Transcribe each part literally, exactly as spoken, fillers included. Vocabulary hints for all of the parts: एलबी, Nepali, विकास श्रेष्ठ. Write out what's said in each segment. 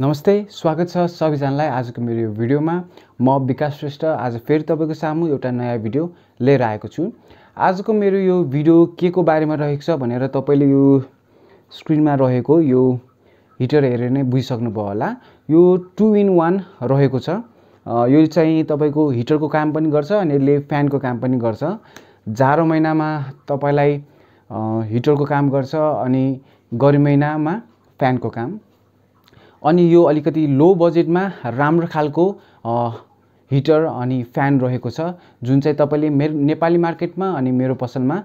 नमस्ते, स्वागत छ सबैजनालाई आजको मेरो भिडियो में। म विकास श्रेष्ठ आज फेरि तपाईको सामु एउटा नयाँ भिडियो लिएर आएको छु। आज को मेरो यो भिडियो के को बारेमा रहेको छ भनेर तपाईले यो स्क्रिनमा रहेको यो हिटर हेरेर नै बुझिसक्नुभयो होला। यो टू इन वन रहेको छ। यो चाहिँ तपाईको हिटरको काम पनि गर्छ अनि यसले फ्यानको काम पनि गर्छ। जाडो महिनामा तपाईलाई हिटरको काम गर्छ अनि गर्मी महिनामा फ्यानको काम। अनि यो अलिकति लो बजेटमा राम्रो खालको हिटर अनि फ्यान रहेको छ जुन चाहिँ तपाईले मेरो नेपाली मार्केटमा अनि मेरो पसलमा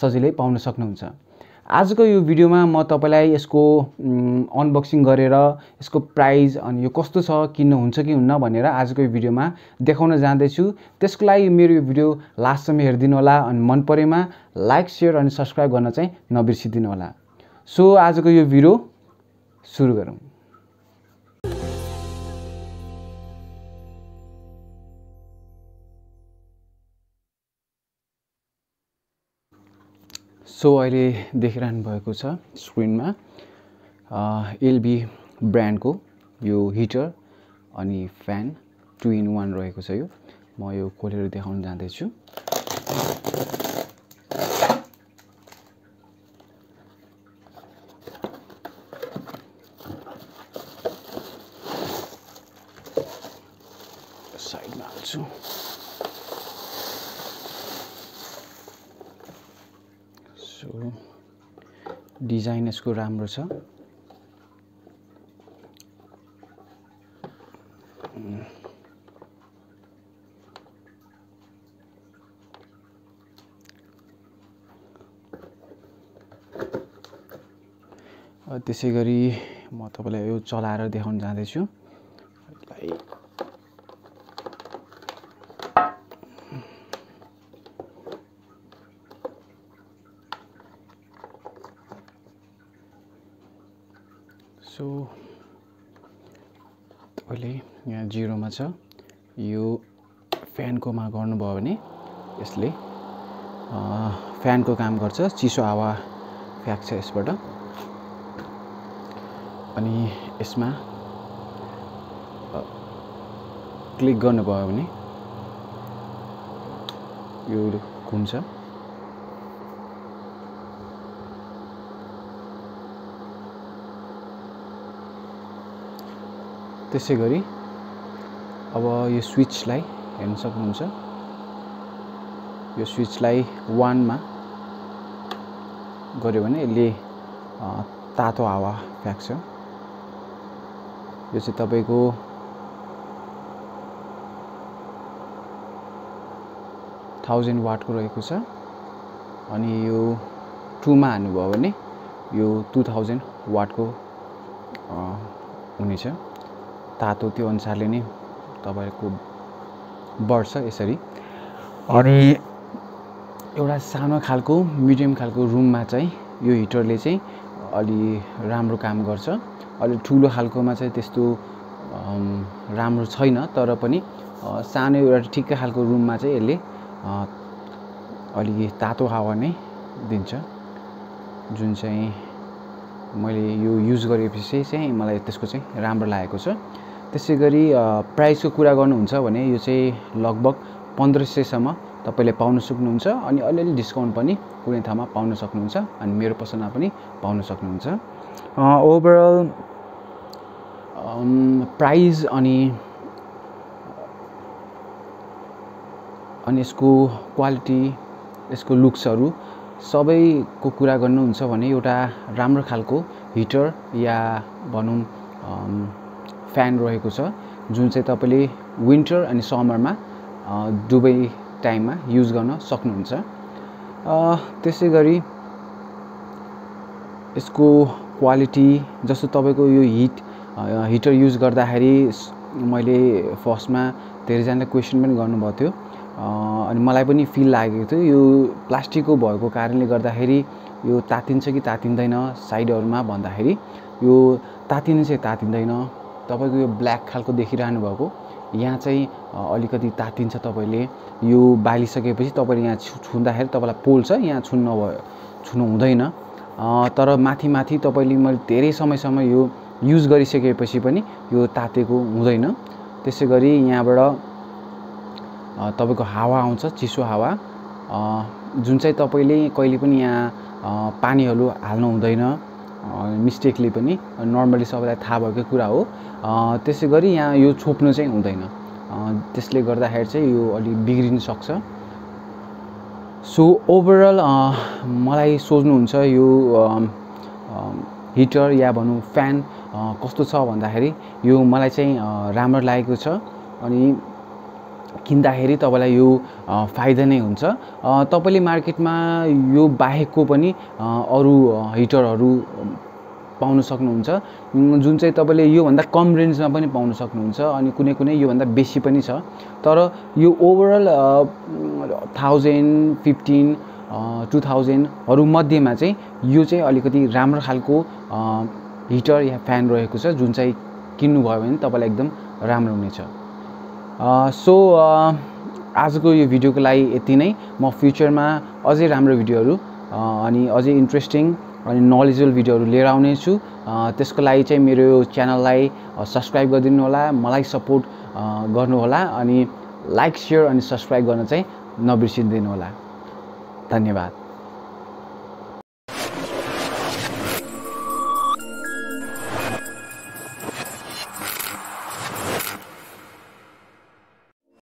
सजिलै पाउन सक्नुहुन्छ। आजको यो भिडियोमा म तपाईलाई यसको अनबक्सिङ गरेर यसको प्राइस अनि यो कस्तो छ, किन्न हुन्छ कि हुन्न भनेर आजको यो भिडियोमा देखाउन जाँदै छु। त्यसको लागि मेरो यो भिडियो लास्टसम्म हेर्दिनु होला अनि मन परेमा लाइक, शेयर अनि सब्स्क्राइब गर्न चाहिँ नबिर्सिदिनु होला। सो आजको यो भिडियो सुरु गरौँ। सो अहिले देखिरहनु भएको छ स्क्रिनमा एलबी ब्रान्डको यो हिटर अनि फ्यान टू इन वन रहेको छ। यो म यो खोलेर देखाउन जाँदैछु। साइडमा हाल्छु। सो डिजाइन यसको राम्रो छ। त्यसै गरी म तपाईलाई यो चलाएर देखाउन जाँदैछु। सो अहिले यहाँ जिरोमा छ। यो फ्यानकोमा गर्नुभयो भने यसले फ्यानको काम गर्छ, चिसो हावा फ्याँक्छ यसबाट। अनि यसमा क्लिक गर्नुभयो भने यो घुम्छ। त्यसै गरी अब यो स्विचलाई हेर्न सक्नुहुन्छ। यो स्विचलाई वानमा गर्यो भने यसले तातो हावा फ्याँक्छ। यो चाहिँ तपाईको थाउजन्ड वाटको रहेको छ। अनि यो टूमा हाल्नुभयो भने यो टू थाउजन्ड वाटको हुनेछ। तातो त्यो अनुसारले नै तपाईको बढ्छ यसरी। अनि एउटा सानो खालको मिडियम खालको रुममा चाहिँ यो हिटरले चाहिँ अलि राम्रो काम गर्छ। अलि ठुलो खालकोमा चाहिँ त्यस्तो राम्रो छैन, तर पनि सानो एउटा ठिक्कै खालको रुममा चाहिँ यसले अलि तातो हावा नै दिन्छ, जुन चाहिँ मैले यो युज गरेपछि चाहिँ मलाई त्यसको चाहिँ राम्रो लागेको छ। त्यसै गरी प्राइसको कुरा गर्नुहुन्छ भने यो चाहिँ लगभग पन्ध्र सयसम्म तपाईँले पाउन सक्नुहुन्छ। अनि अलिअलि डिस्काउन्ट पनि कुनै ठाउँमा पाउन सक्नुहुन्छ अनि मेरो पसलमा पनि पाउन सक्नुहुन्छ। ओभरअल प्राइस अनि अनि यसको क्वालिटी, यसको लुक्सहरू सबैको कुरा गर्नुहुन्छ भने एउटा राम्रो खालको हिटर या भनौँ फ्यान रहेको छ जुन चाहिँ तपाईँले विन्टर अनि समरमा दुवै टाइममा युज गर्न सक्नुहुन्छ। त्यसै गरी यसको क्वालिटी, जस्तो तपाईँको यो हिट हिटर युज गर्दाखेरि मैले फर्स्टमा धेरैजनाले क्वेसन पनि गर्नुभएको थियो अनि मलाई पनि फिल लागेको थियो। यो प्लास्टिकको भएको कारणले गर्दाखेरि यो तातिन्छ कि तातिँदैन साइडहरूमा भन्दाखेरि यो तातिने चाहिँ तातिँदैन। तपाईँको यो ब्ल्याक खालको देखिरहनु भएको यहाँ चाहिँ अलिकति तातिन्छ। तपाईँले यो बालिसकेपछि तपाईँले यहाँ छुँदाखेरि तपाईँलाई पोल्छ, यहाँ छुन्न भयो छुनु हुँदैन। तर माथि माथि तपाईँले मैले धेरै समयसम्म यो यूज गरिसकेपछि पनि यो तातेको हुँदैन। त्यसैगरी यहाँबाट तपाईको हावा आउँछ, चिसो हावा, जुन चाहिँ तपाईले कहिले पनि यहाँ पानीहरु हाल्नु हुँदैन, मिस्टेकली पनि, नर्मली सबैलाई थाहा भएको कुरा हो। त्यसैगरी यहाँ यो छोप्नु चाहिँ हुँदैन, त्यसले गर्दाखेरि चाहिँ यो अलि बिग्रिन सक्छ। सो ओभरअल मलाई सोच्नुहुन्छ यो हिटर या भनौं फ्यान कस्तो छ भन्दाखेरि यो मलाई चाहिँ राम्रो लागेको छ अनि किन्दाखेरि तपाईलाई यो फाइदा नै हुन्छ। तपाईले मार्केटमा यो बाहेकको पनि अरू हिटरहरू पाउन सक्नुहुन्छ जुन चाहिँ तपाईले यो भन्दा कम रेन्जमा पनि पाउन सक्नुहुन्छ अनि कुनै कुनै यो भन्दा बेसी पनि छ। तर यो overall thousand fifteen two thousand हरू मध्येमा चाहिँ यो चाहिँ अलिकति राम्रो खालको हिटर या फ्यान रहेको छ जुन चाहिँ किन्नु भयो भने तपाईलाई एकदम राम्रो हुनेछ। सो आजको यो भिडियोको लागि यति नै। म फ्युचरमा अझै राम्रो भिडियोहरू अनि अझै इन्ट्रेस्टिङ अनि नलेजेबल भिडियोहरू लिएर आउने छु। त्यसको लागि चाहिँ मेरो च्यानललाई सब्स्क्राइब गरिदिनु होला, मलाई सपोर्ट गर्नु होला अनि लाइक, सेयर अनि सब्स्क्राइब गर्न चाहिँ नबिर्सिदिनु होला। धन्यवाद।